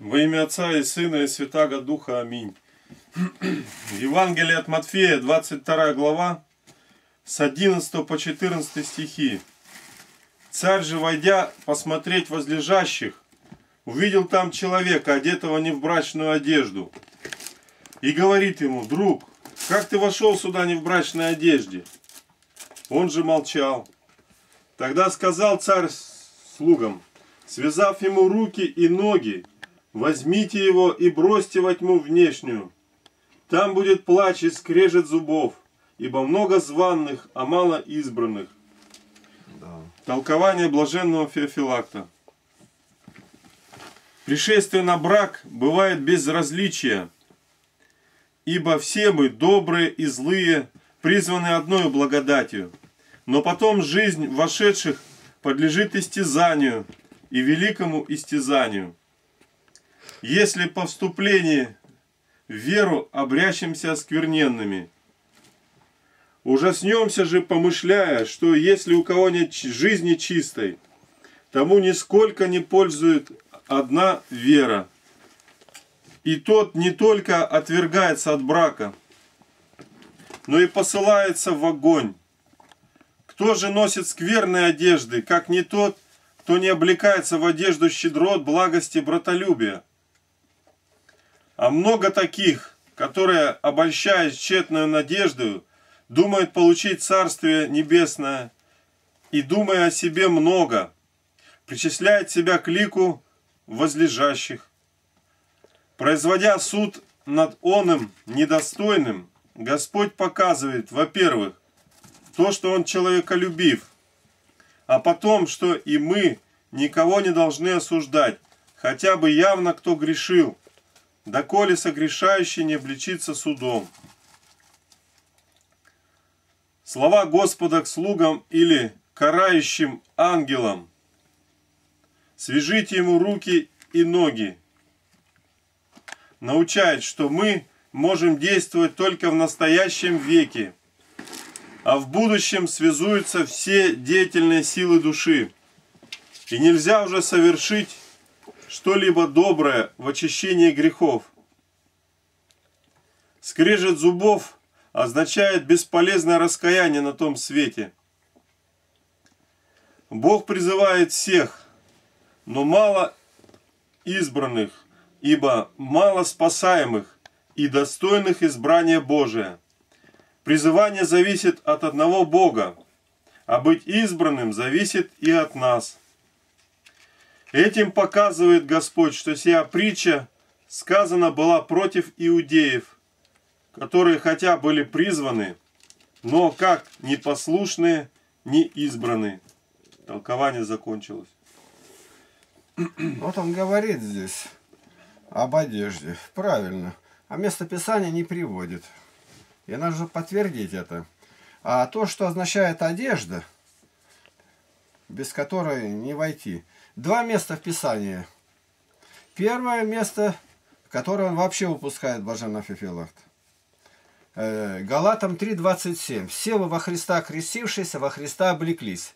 Во имя Отца и Сына и Святаго Духа. Аминь. Евангелие от Матфея, 22 глава, с 11 по 14 стихи. Царь же, войдя посмотреть возлежащих, увидел там человека, одетого не в брачную одежду, и говорит ему: друг, как ты вошел сюда не в брачной одежде? Он же молчал. Тогда сказал царь слугам, связав ему руки и ноги: возьмите его и бросьте во тьму внешнюю. Там будет плач и скрежет зубов, ибо много званных, а мало избранных. Да. Толкование блаженного Феофилакта. Пришествие на брак бывает без различия, ибо все мы, добрые и злые, призваны одной благодатью. Но потом жизнь вошедших подлежит истязанию и великому истязанию. Если по вступлении в веру обрящемся оскверненными, ужаснемся же, помышляя, что если у кого нет жизни чистой, тому нисколько не пользует одна вера. И тот не только отвергается от брака, но и посылается в огонь. Кто же носит скверные одежды, как не тот, кто не облекается в одежду щедрот, благости, братолюбия? А много таких, которые, обольщаясь тщетную надеждою, думают получить Царствие Небесное, и, думая о себе много, причисляет себя к лику возлежащих, производя суд над оным недостойным. Господь показывает, во-первых, то, что Он человеколюбив, а потом, что и мы никого не должны осуждать, хотя бы явно кто грешил, доколе согрешающий не обличится судом. Слова Господа к слугам или карающим ангелам: свяжите ему руки и ноги, научает, что мы можем действовать только в настоящем веке, а в будущем связуются все деятельные силы души, и нельзя уже совершить что-либо доброе в очищении грехов. Скрежет зубов означает бесполезное раскаяние на том свете. Бог призывает всех, но мало избранных, ибо мало спасаемых и достойных избрания Божия. Призывание зависит от одного Бога, а быть избранным зависит и от нас. Этим показывает Господь, что сия притча сказана была против иудеев, которые хотя были призваны, но как непослушные, не избраны. Толкование закончилось. Вот он говорит здесь об одежде. Правильно. А место Писания не приводит. И надо же подтвердить это. А то, что означает одежда, без которой не войти. Два места в Писании. Первое место, которое он вообще упускает, блаженный Феофилакт. Галатам 3:27. Все вы во Христа крестившиеся, во Христа облеклись.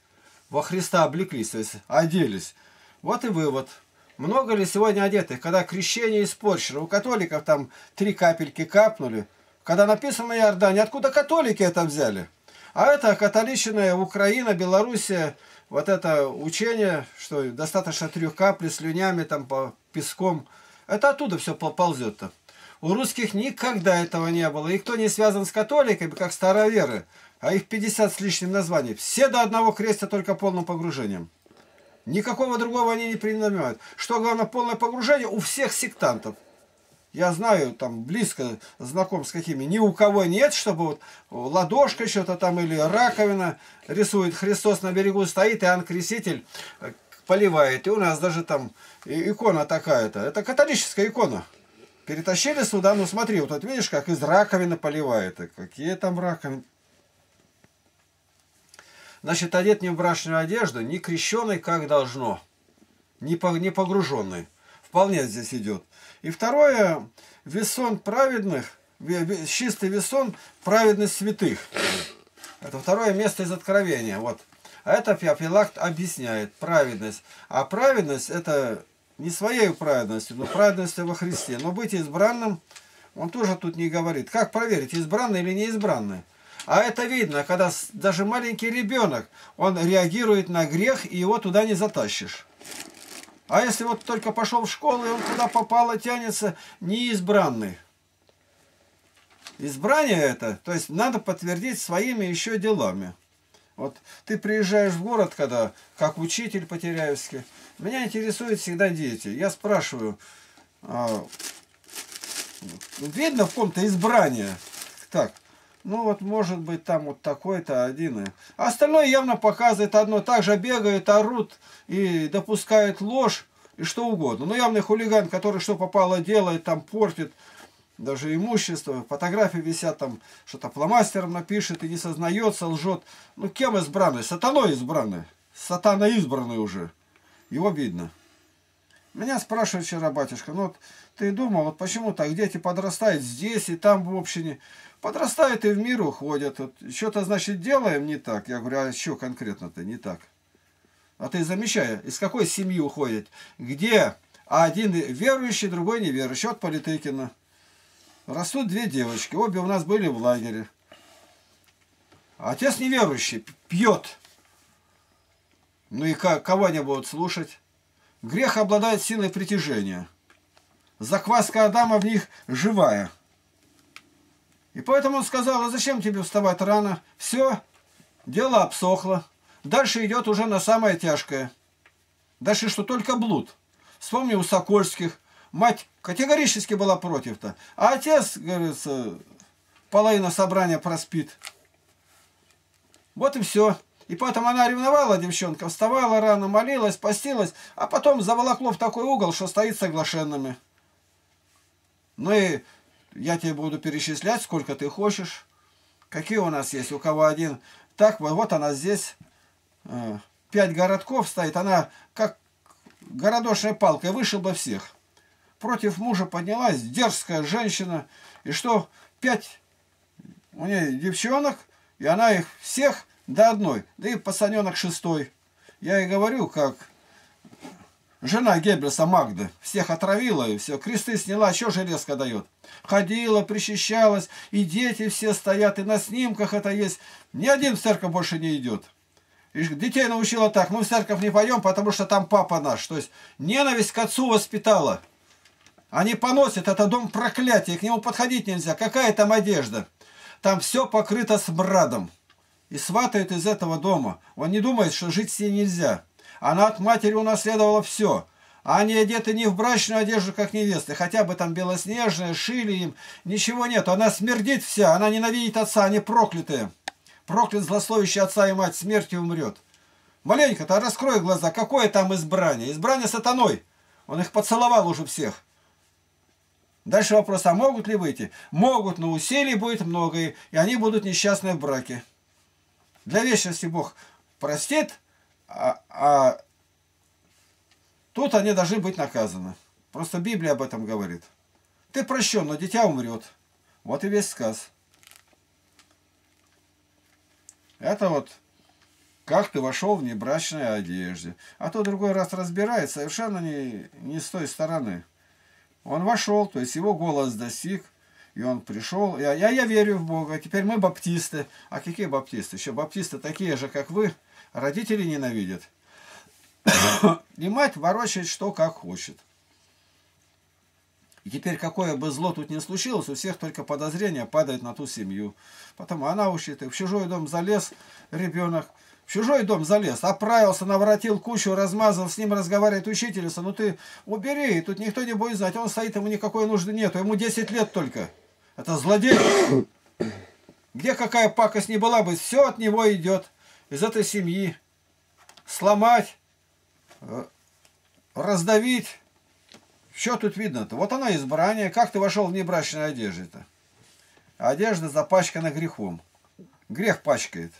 Во Христа облеклись, то есть оделись. Вот и вывод. Много ли сегодня одетых, когда крещение испорчено? У католиков там 3 капельки капнули. Когда написано Иордане, откуда католики это взяли? А это католичная Украина, Белоруссия. Вот это учение, что достаточно 3 капли слюнями, там, по песком. Это оттуда все ползет-то. У русских никогда этого не было. И кто не связан с католиками, как староверы, а их 50 с лишним названий, все до одного крестя только полным погружением. Никакого другого они не принимают. Что главное, полное погружение у всех сектантов. Я знаю, там близко знаком с какими, ни у кого нет, чтобы вот ладошка что-то там или раковина рисует, Христос на берегу стоит, и Иоанн Креститель поливает. И у нас даже там икона такая-то. Это католическая икона. Перетащили сюда, ну смотри, вот видишь, как из раковины поливает. Какие там раковины? Значит, одет не в брачную одежду, не крещеный, как должно, не погруженный. Вполне здесь идет. И второе, весон праведных, чистый весон, праведность святых. Это второе место из Откровения. Вот. А это Феофилакт объясняет праведность. А праведность это не своей праведностью, но праведностью во Христе. Но быть избранным, он тоже тут не говорит. Как проверить, избранный или неизбранный? А это видно, когда даже маленький ребенок, он реагирует на грех, и его туда не затащишь. А если вот только пошел в школу, и он куда попало тянется, неизбранный. Избрание это, то есть надо подтвердить своими еще делами. Вот ты приезжаешь в город, когда, как учитель Потеряевский, меня интересуют всегда дети. Я спрашиваю, видно в ком-то избрание? Так, ну вот может быть там вот такой-то один. А остальное явно показывает одно. Также бегают, орут и допускают ложь и что угодно. Ну явный хулиган, который что попало делает, там портит. Даже имущество, фотографии висят, там что-то фломастером напишет и не сознается, лжет. Ну кем избранный? Сатаной избранный. Сатана избранный уже. Его видно. Меня спрашивает вчера батюшка, ну вот ты думал, вот почему так дети подрастают здесь и там в общине? Подрастают и в мир уходят. Вот, что-то значит делаем не так. Я говорю, а что конкретно-то не так? А ты замечай, из какой семьи уходит? Где один верующий, другой неверующий? Вот Политыкина. Растут две девочки, обе у нас были в лагере. Отец неверующий, пьет. Ну и кого они будут слушать? Грех обладает силой притяжения. Закваска Адама в них живая. И поэтому он сказал, а зачем тебе вставать рано? Все, дело обсохло. Дальше идет уже на самое тяжкое. Дальше что, только блуд. Вспомни у Сокольских. Мать категорически была против-то. А отец, говорится, половина собрания проспит. Вот и все. И потом она ревновала, девчонка, вставала рано, молилась, постилась, а потом заволокло в такой угол, что стоит соглашенными. Ну и я тебе буду перечислять, сколько ты хочешь. Какие у нас есть, у кого один. Так, вот она здесь. 5 городков стоит. Она как городошная палка, вышибла всех. Против мужа поднялась дерзкая женщина. И что, 5 у нее девчонок, и она их всех до одной. Да и пацаненок 6. Я и говорю, как жена Геббельса Магды. Всех отравила, и все, кресты сняла, еще железка дает. Ходила, причащалась, и дети все стоят, и на снимках это есть. Ни один в церковь больше не идет. И детей научила так, мы в церковь не пойдем, потому что там папа наш. То есть ненависть к отцу воспитала. Они поносят, это дом проклятия, к нему подходить нельзя. Какая там одежда? Там все покрыто смрадом. И сватают из этого дома. Он не думает, что жить с ней нельзя. Она от матери унаследовала все. А они одеты не в брачную одежду, как невесты. Хотя бы там белоснежная, шили им. Ничего нет. Она смердит вся. Она ненавидит отца. Они проклятые. Проклят злословящий отца и мать. Смертью умрет. Маленько-то раскрой глаза. Какое там избрание? Избрание сатаной. Он их поцеловал уже всех. Дальше вопрос, а могут ли выйти? Могут, но усилий будет много, и они будут несчастны в браке. Для вечности Бог простит, а тут они должны быть наказаны. Просто Библия об этом говорит. Ты прощен, но дитя умрет. Вот и весь сказ. Это вот как ты вошел в небрачной одежде. А то другой раз разбирает совершенно не с той стороны. Он вошел, то есть его голос достиг, и он пришел. Я верю в Бога, теперь мы баптисты. А какие баптисты? Еще баптисты такие же, как вы, родители ненавидят. И мать ворочает что как хочет. И теперь какое бы зло тут ни случилось, у всех только подозрение падает на ту семью. Потом она учит, и в чужой дом залез ребенок. В чужой дом залез, оправился, наворотил кучу, размазал, с ним разговаривает учительница. Ну ты убери, тут никто не будет знать. Он стоит, ему никакой нужды нет, ему 10 лет только. Это злодей. Где какая пакость не была бы, все от него идет. Из этой семьи. Сломать, раздавить. Что тут видно-то? Вот она избрание. Как ты вошел в небрачную одежду-то? Одежда запачкана грехом. Грех пачкает.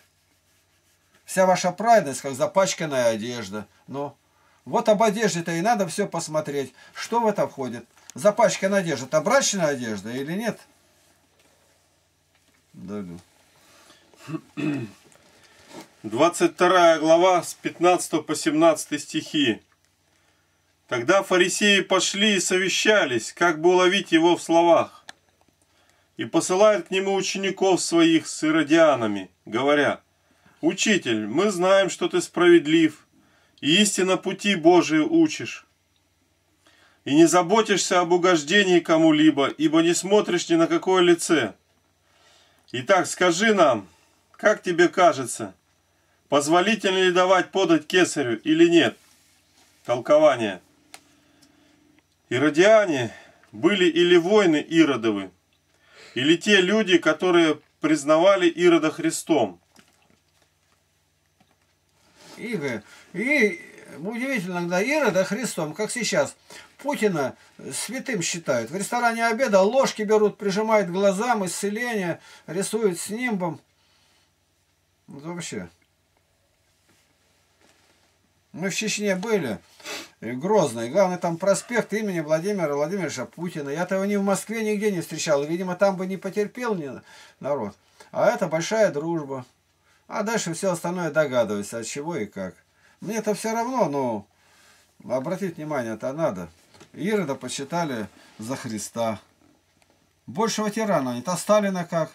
Вся ваша праведность, как запачканная одежда. Ну, вот об одежде-то и надо все посмотреть. Что в это входит? Запачканная одежда. Это брачная одежда или нет? Далее. 22 глава с 15 по 17 стихи. Тогда фарисеи пошли и совещались, как бы уловить его в словах. И посылают к нему учеников своих с иродианами, говоря: «Учитель, мы знаем, что ты справедлив, и истинно пути Божии учишь, и не заботишься об угождении кому-либо, ибо не смотришь ни на какое лице. Итак, скажи нам, как тебе кажется, позволительно ли давать подать кесарю или нет?» Толкование. Иродиане были или воины Иродовы, или те люди, которые признавали Ирода Христом. И удивительно, когда Ирода Христом, как сейчас, Путина святым считают. В ресторане обеда ложки берут, прижимают к глазам, исцеление, рисуют с нимбом. Вот вообще. Мы в Чечне были, Грозный. Главное, там проспект имени Владимира Владимировича Путина. Я-то его ни в Москве, нигде не встречал. Видимо, там бы не потерпел народ. А это большая дружба. А дальше все остальное догадывается, от чего и как. Мне-то все равно, но обратить внимание-то надо. Ирода посчитали за Христа. Большего тирана нет. А Сталина как?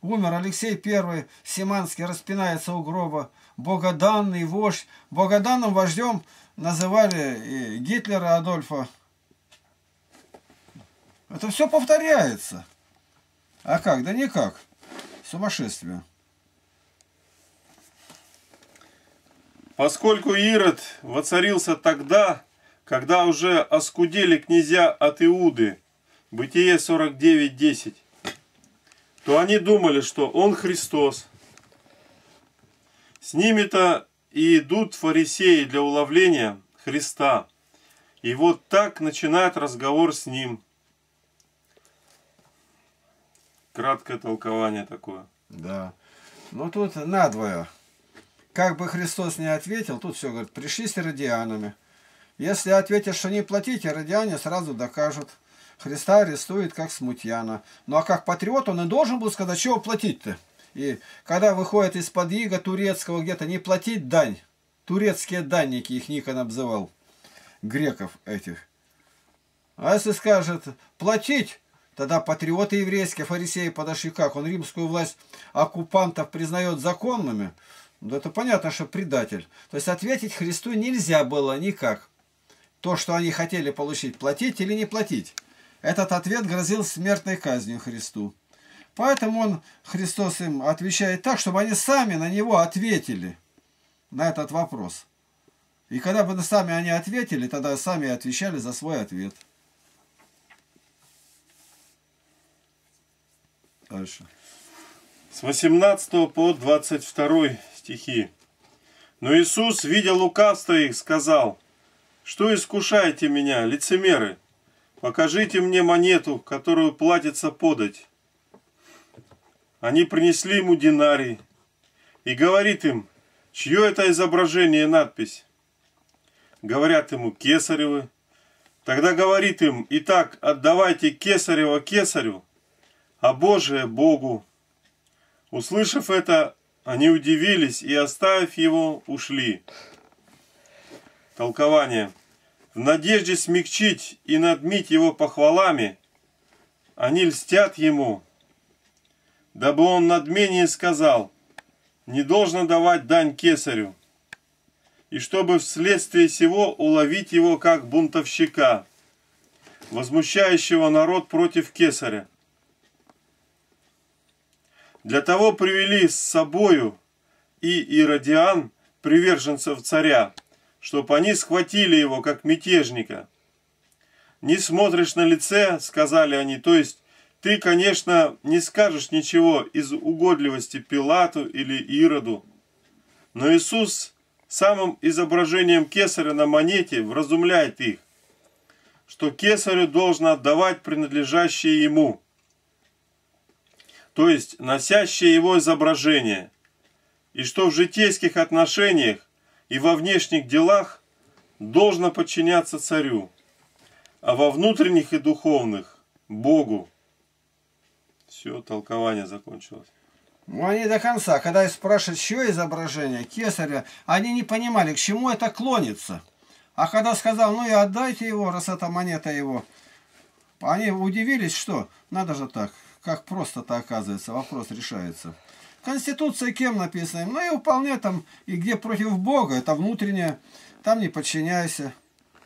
Умер Алексей I, Симанский распинается у гроба. Богоданный вождь. Богоданным вождем называли и Гитлера Адольфа. Это все повторяется. А как? Да никак. Сумасшествие. Поскольку Ирод воцарился тогда, когда уже оскудели князья от Иуды, Бытие 49:10, то они думали, что он Христос. С ними-то и идут фарисеи для уловления Христа. И вот так начинает разговор с ним. Краткое толкование такое. Да. Но тут надвое. Как бы Христос не ответил, тут все говорит: пришли с иродианами. Если ответишь, что не платите, иродиане сразу докажут. Христа арестует как смутьяна. Ну а как патриот он и должен был сказать, чего платить-то? И когда выходит из-под ига турецкого где-то, не платить дань. Турецкие данники, их Никон обзывал. Греков этих. А если скажет платить, тогда патриоты еврейские, фарисеи подошли как? Он римскую власть оккупантов признает законными? Да это понятно, что предатель. То есть ответить Христу нельзя было никак. То, что они хотели получить, платить или не платить. Этот ответ грозил смертной казнью Христу. Поэтому он, Христос им отвечает так, чтобы они сами на него ответили, на этот вопрос. И когда бы сами они ответили, тогда сами отвечали за свой ответ. Дальше. С 18 по 22 стихи. «Но Иисус, видя лукавство их, сказал: что искушаете меня, лицемеры? Покажите мне монету, которую платится подать. Они принесли ему динарий, и говорит им: чье это изображение и надпись? Говорят ему: кесаревы. Тогда говорит им: итак, отдавайте кесарево кесарю, а Божие Богу. Услышав это, они удивились и, оставив его, ушли». Толкование. В надежде смягчить и надмить его похвалами, они льстят ему, дабы он надменнее сказал: не должно давать дань кесарю, и чтобы вследствие сего уловить его как бунтовщика, возмущающего народ против кесаря. Для того привели с собою и иродиан, приверженцев царя, чтобы они схватили его как мятежника. «Не смотришь на лице, — сказали они, — то есть ты, конечно, не скажешь ничего из угодливости Пилату или Ироду». Но Иисус самым изображением кесаря на монете вразумляет их, что кесарю должно отдавать принадлежащее ему, то есть носящее его изображение, и что в житейских отношениях и во внешних делах должно подчиняться царю, а во внутренних и духовных – Богу. Все, толкование закончилось. Ну, они до конца, когда их спрашивают, что изображение кесаря, они не понимали, к чему это клонится. А когда сказал, ну и отдайте его, раз это монета его, они удивились, что надо же так, как просто-то оказывается, вопрос решается. Конституция кем написана? Ну и вполне там, и где против Бога, это внутреннее, там не подчиняйся.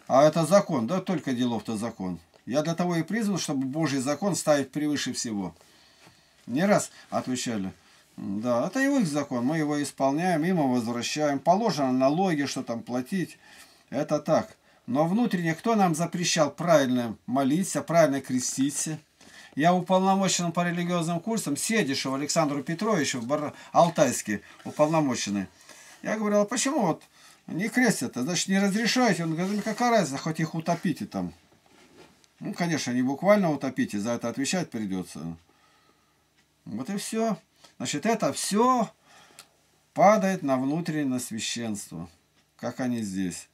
А это закон, да только делов-то закон. Я для того и призван, чтобы Божий закон ставить превыше всего. Не раз отвечали. Да, это его их закон, мы его исполняем, им его возвращаем. Положено налоги, что там платить. Это так. Но внутренне кто нам запрещал правильно молиться, правильно креститься? Я уполномоченным по религиозным курсам Седишеву Александру Петровичу в Алтайске, уполномоченный. Я говорил, а почему вот не крестят-то? Значит, не разрешаете? Он говорит, ну какая разница, хоть их утопите там. Ну, конечно, не буквально утопите, за это отвечать придется. Вот и все. Значит, это все падает на внутреннее священство, как они здесь.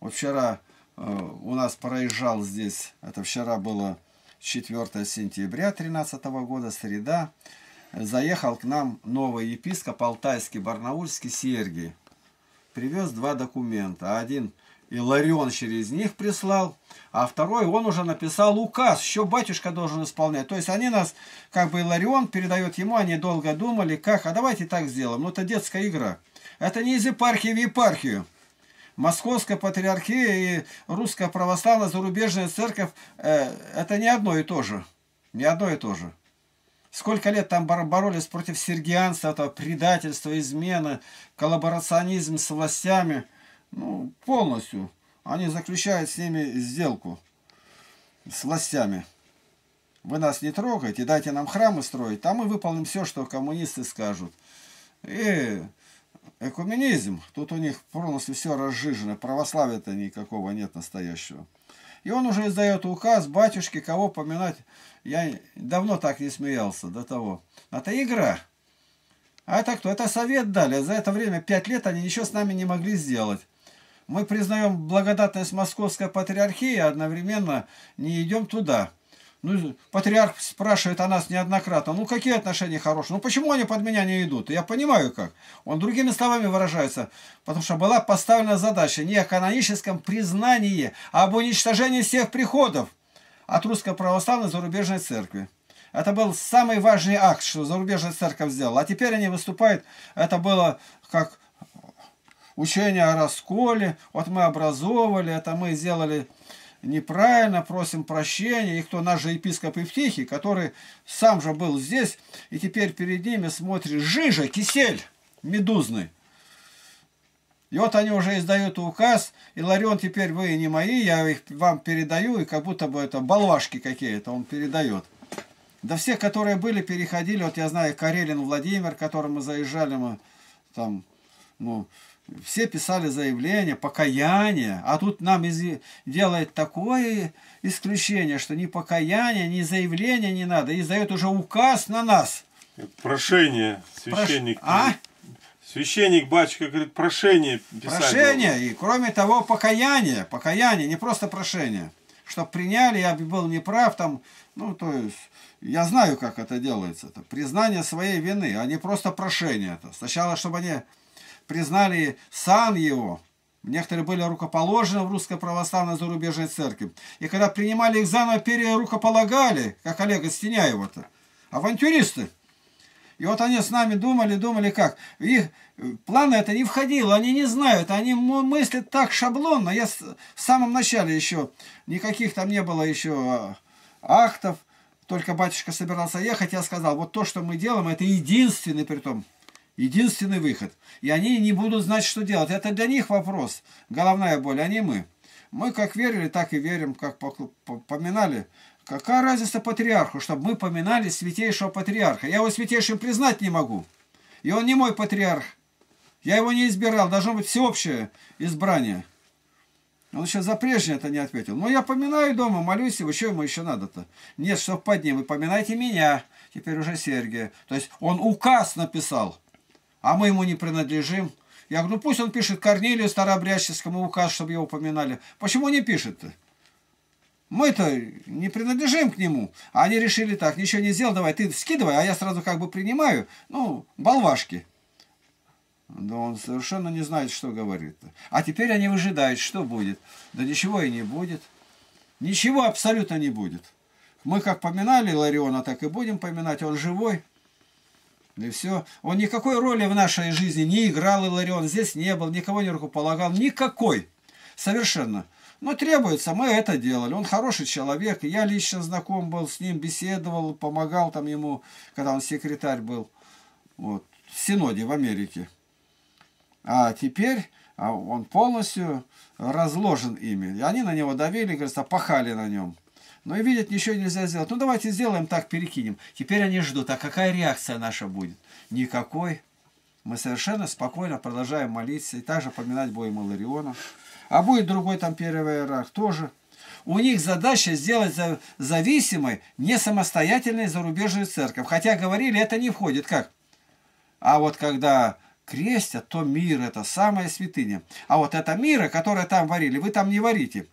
Вот вчера у нас проезжал здесь, это вчера было 4 сентября 2013 года, среда, заехал к нам новый епископ алтайский, барнаульский Сергий. Привез 2 документа. Один Иларион через них прислал, а второй он уже написал указ, еще батюшка должен исполнять. То есть они нас, как бы Иларион передает ему, они долго думали, как, а давайте так сделаем. Ну это детская игра. Это не из епархии в епархию. Московская патриархия и русская православная зарубежная церковь это не одно и то же. Не одно и то же. Сколько лет там боролись против сергианства, этого предательства, измены, коллаборационизм с властями. Ну, полностью. Они заключают с ними сделку. С властями. Вы нас не трогайте, дайте нам храмы строить, а мы выполним все, что коммунисты скажут. И экуменизм. Тут у них полностью все разжижено. Православия-то никакого нет настоящего. И он уже издает указ, батюшки, кого поминать. Я давно так не смеялся до того. Это игра. А это кто? Это совет дали. За это время 5 лет они ничего с нами не могли сделать. Мы признаем благодатность Московской патриархии, а одновременно не идем туда. Ну, патриарх спрашивает о нас неоднократно, ну какие отношения хорошие, ну почему они под меня не идут? Я понимаю как. Он другими словами выражается, потому что была поставлена задача не о каноническом признании, а об уничтожении всех приходов от Русской Православной Зарубежной Церкви. Это был самый важный акт, что зарубежная церковь сделала. А теперь они выступают, это было как учение о расколе. Вот мы образовывали, это мы сделали неправильно, просим прощения. И кто, наш же епископ Евтихий, который сам же был здесь, и теперь перед ними смотрит жижа, кисель медузный. И вот они уже издают указ, и Иларион, теперь вы не мои, я их вам передаю, и как будто бы это болвашки какие-то он передает. Да все, которые были, переходили. Вот я знаю, Карелин Владимир, к которому заезжали мы, там, ну, все писали заявления, покаяние. А тут нам делает такое исключение, что ни покаяния, ни заявления не надо. И издает уже указ на нас. Прошение, священник. А? Священник, батюшка, говорит, прошение писать. Прошение, было. И кроме того, покаяние. Покаяние, не просто прошение. Чтоб приняли, я был неправ, там, ну, то есть... Я знаю, как это делается. Это признание своей вины, а не просто прошение. Сначала, чтобы они признали сан его. Некоторые были рукоположены в Русской Православной Зарубежной Церкви. И когда принимали их заново, перерукополагали, как Олега Стеняева-то. Авантюристы. И вот они с нами думали, думали как. Их планы это не входило, они не знают, они мыслят так шаблонно. Я в самом начале еще, никаких там не было еще актов. Только батюшка собирался ехать, я сказал, вот то, что мы делаем, это единственный, притом, единственный выход. И они не будут знать, что делать. Это для них вопрос, головная боль, а не мы. Мы как верили, так и верим, как поминали. Какая разница патриарху, чтобы мы поминали святейшего патриарха? Я его святейшим признать не могу. И он не мой патриарх. Я его не избирал, должно быть всеобщее избрание. Он еще за прежнее это не ответил. Но я поминаю дома, молюсь его, что ему еще надо-то? Нет, что под ним, вы поминайте меня, теперь уже Сергия. То есть он указ написал, а мы ему не принадлежим. Я говорю, ну пусть он пишет Корнилию Старообрядческому указ, чтобы его поминали. Почему не пишет-то? Мы-то не принадлежим к нему. А они решили так, ничего не сделал, давай ты скидывай, а я сразу как бы принимаю. Ну, болвашки. Но он совершенно не знает, что говорит. А теперь они выжидают, что будет. Да ничего и не будет. Ничего абсолютно не будет. Мы как поминали Илариона, так и будем поминать. Он живой. И все. Он никакой роли в нашей жизни не играл, Иларион. Здесь не был, никого не рукополагал. Никакой. Совершенно. Но требуется, мы это делали. Он хороший человек. Я лично знаком был с ним, беседовал, помогал там ему, когда он секретарь был. Вот. В Синоде в Америке. А теперь он полностью разложен ими. И они на него давили, говорится, пахали на нем. Ну и видят, ничего нельзя сделать. Ну давайте сделаем так, перекинем. Теперь они ждут, а какая реакция наша будет? Никакой. Мы совершенно спокойно продолжаем молиться. И также поминать будем Илариона. А будет другой там первый иерарх тоже. У них задача сделать зависимой, не самостоятельной зарубежную церковь. Хотя говорили, это не входит. Как? А вот когда... крестят, то мир, это самая святыня. А вот это мира, которое там варили, вы там не варите.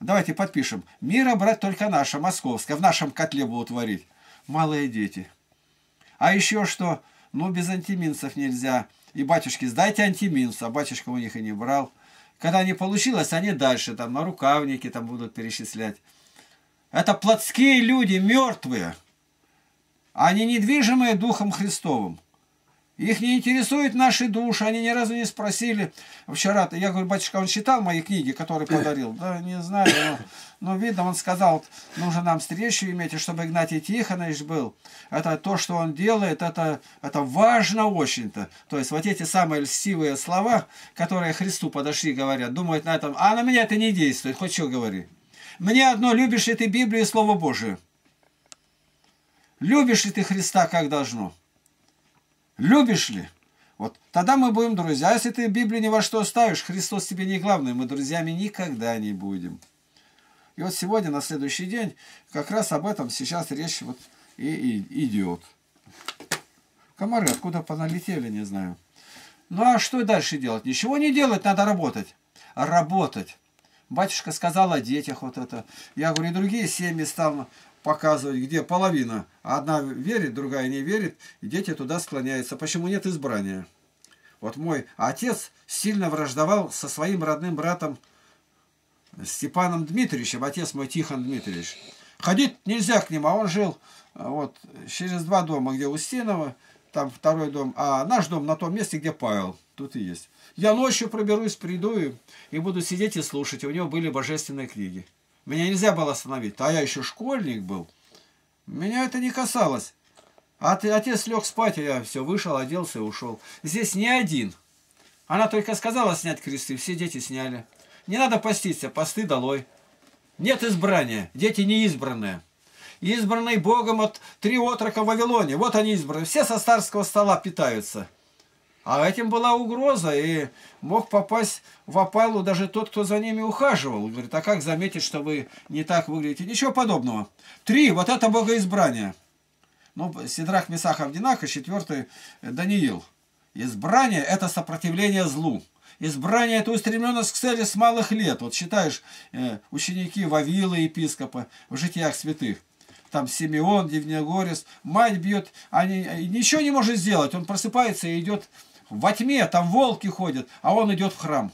Давайте подпишем. Мира брать только наше, московское. В нашем котле будут варить. Малые дети. А еще что? Ну, без антиминцев нельзя. И батюшки, сдайте антиминца. Батюшка у них и не брал. Когда не получилось, они дальше там на рукавники там будут перечислять. Это плотские люди, мертвые. Они недвижимые Духом Христовым. Их не интересуют наши души, они ни разу не спросили. Вчера, я говорю, батюшка, он читал мои книги, которые подарил? Да, не знаю, но видно, он сказал, нужно нам встречу иметь, и чтобы Игнатий Тихонович был. Это то, что он делает, это важно очень-то. То есть вот эти самые льстивые слова, которые Христу подошли, говорят, думают на этом, а на меня это не действует, хоть что говори. Мне одно, любишь ли ты Библию и Слово Божие? Любишь ли ты Христа, как должно? Любишь ли? Вот тогда мы будем друзья. Если ты Библию ни во что ставишь, Христос тебе не главный, мы друзьями никогда не будем. И вот сегодня, на следующий день, как раз об этом сейчас речь вот и идет. Комары откуда поналетели, не знаю. Ну а что дальше делать? Ничего не делать, надо работать. Работать. Батюшка сказал о детях вот это. Я говорю, и другие семьи стал... показывать, где половина. Одна верит, другая не верит, и дети туда склоняются. Почему нет избрания? Вот мой отец сильно враждовал со своим родным братом Степаном Дмитриевичем, отец мой Тихон Дмитриевич. Ходить нельзя к ним, а он жил вот через два дома, где Устинова, там второй дом, а наш дом на том месте, где Павел, тут и есть. Я ночью проберусь, приду и буду сидеть и слушать. У него были божественные книги. Меня нельзя было остановить, а я еще школьник был. Меня это не касалось. А отец лег спать, а я все, вышел, оделся и ушел. Здесь не один. Она только сказала снять кресты, все дети сняли. Не надо поститься, посты долой. Нет избрания, дети не избранные. Избранные Богом от три отрока в Вавилоне. Вот они избранные, все со старского стола питаются. А этим была угроза, и мог попасть в опалу даже тот, кто за ними ухаживал. Говорит, а как заметить, что вы не так выглядите? Ничего подобного. Три, вот это богоизбрание. Ну, Сидрах, Месах, Авдинах, и четвертый Даниил. Избрание – это сопротивление злу. Избрание – это устремленность к цели с малых лет. Вот считаешь, ученики Вавилы, епископа, в житиях святых. Там Симеон, Дивногорец, мать бьет, они ничего не может сделать. Он просыпается и идет... во тьме, там волки ходят, а он идет в храм.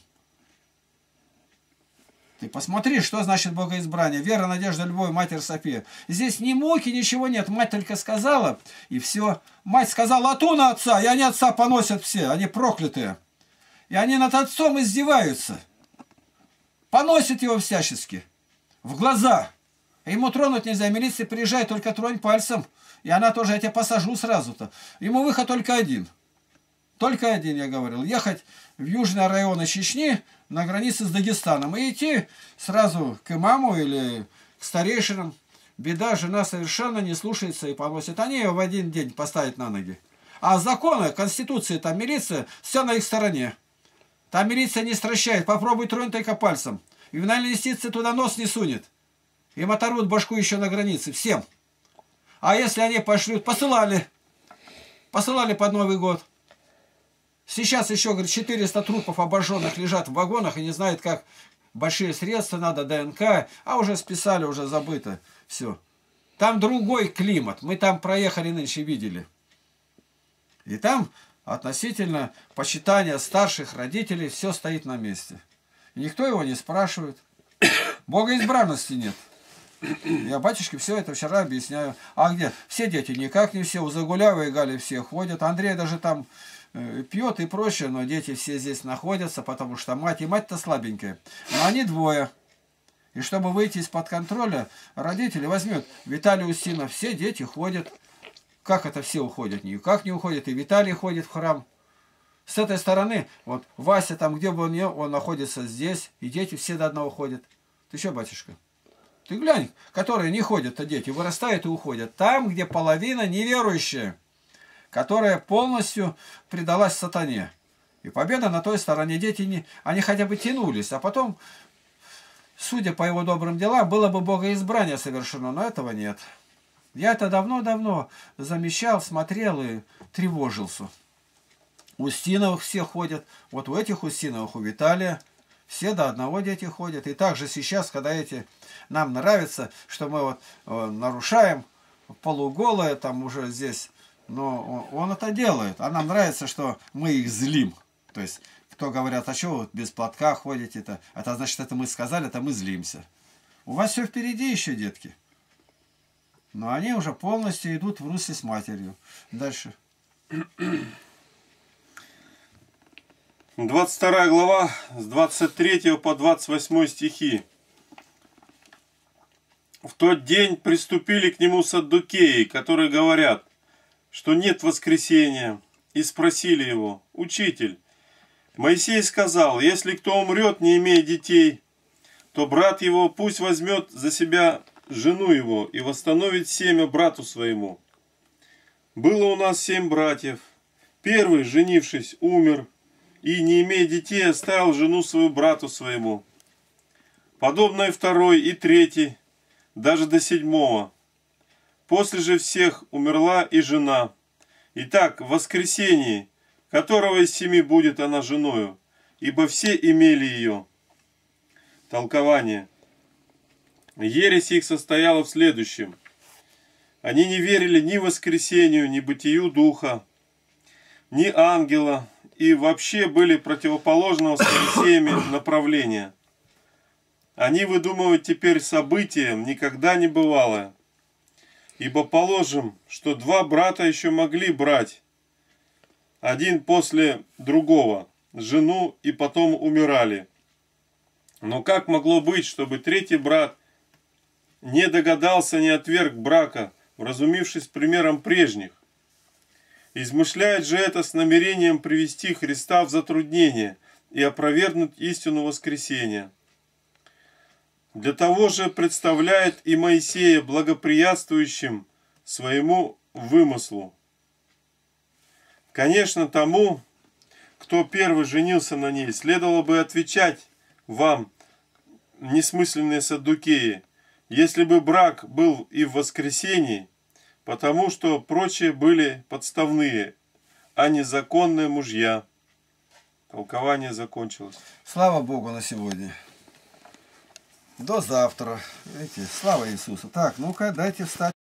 Ты посмотри, что значит богоизбрание. Вера, надежда, любовь, Матерь София. Здесь ни муки, ничего нет. Мать только сказала, и все. Мать сказала Латун отца, и они отца поносят все, они проклятые. И они над отцом издеваются. Поносят его всячески. В глаза. Ему тронуть нельзя. Милиция приезжает, только тронь пальцем. И она тоже, я тебя посажу сразу-то. Ему выход только один. Только один, я говорил, ехать в южные районы Чечни на границе с Дагестаном и идти сразу к имаму или к старейшинам. Беда, жена совершенно не слушается и поносит. Они ее в один день поставят на ноги. А законы, конституции, там милиция, все на их стороне. Там милиция не стращает, попробуй тронь только пальцем. Ювенальная юстиция туда нос не сунет. Им оторвут башку еще на границе, всем. А если они пошлют, посылали под Новый год. Сейчас еще, говорит, 400 трупов обожженных лежат в вагонах и не знают, как большие средства надо, ДНК, а уже списали, уже забыто, все. Там другой климат, мы там проехали нынче, видели. И там относительно почитания старших родителей все стоит на месте. И никто его не спрашивает. Богоизбранности нет. Я батюшке все это вчера объясняю. А где? Все дети, никак не все. У Загулявой и Гали все ходят. Андрей даже там пьет и прочее, но дети все здесь находятся, потому что мать, и мать-то слабенькая. Но они двое. И чтобы выйти из-под контроля, родители возьмут. Виталий Устинов, все дети ходят. Как это все уходят? Никак не уходят. И Виталий ходит в храм. С этой стороны, вот Вася там, где бы он ни, он находится здесь, и дети все до одного ходят. Ты что, батюшка? Ты глянь, которые не ходят-то дети, вырастают и уходят. Там, где половина неверующая, которая полностью предалась сатане. И победа на той стороне. Дети, они хотя бы тянулись, а потом, судя по его добрым делам, было бы богоизбрание совершено, но этого нет. Я это давно-давно замечал, смотрел и тревожился. Устиновых все ходят. Вот у этих Устиновых, у Виталия, все до одного дети ходят. И также сейчас, когда эти нам нравится, что мы вот нарушаем полуголое, там уже здесь, но он это делает. А нам нравится, что мы их злим. То есть, кто говорят, а что вы без платка ходите-то? Это значит, это мы сказали, это мы злимся. У вас все впереди еще, детки. Но они уже полностью идут в русле с матерью. Дальше. 22 глава с 23 по 28 стихи. В тот день приступили к нему саддукеи, которые говорят, что нет воскресения, и спросили его: «Учитель, Моисей сказал, если кто умрет, не имея детей, то брат его пусть возьмет за себя жену его и восстановит семя брату своему. Было у нас 7 братьев. Первый, женившись, умер и, не имея детей, оставил жену свою брату своему. Подобно и второй, и третий, даже до 7-го. После же всех умерла и жена. Итак, в воскресении, которого из 7 будет она женою, ибо все имели ее». Толкование. Ересь их состояла в следующем. Они не верили ни воскресению, ни бытию духа, ни ангела, и вообще были противоположного воскресению направления. Они выдумывают теперь события, никогда не бывалое. Ибо положим, что 2 брата еще могли брать, один после другого, жену, и потом умирали. Но как могло быть, чтобы 3-й брат не догадался, не отверг брака, вразумившись примером прежних? Измышляет же это с намерением привести Христа в затруднение и опровергнуть истину воскресения. Для того же представляет и Моисея благоприятствующим своему вымыслу. Конечно, тому, кто первый женился на ней, следовало бы отвечать вам, несмысленные саддукеи, если бы брак был и в воскресении, потому что прочие были подставные, а не законные мужья. Толкование закончилось. Слава Богу на сегодня. До завтра. Видите, слава Иисусу. Так, ну-ка, дайте встать.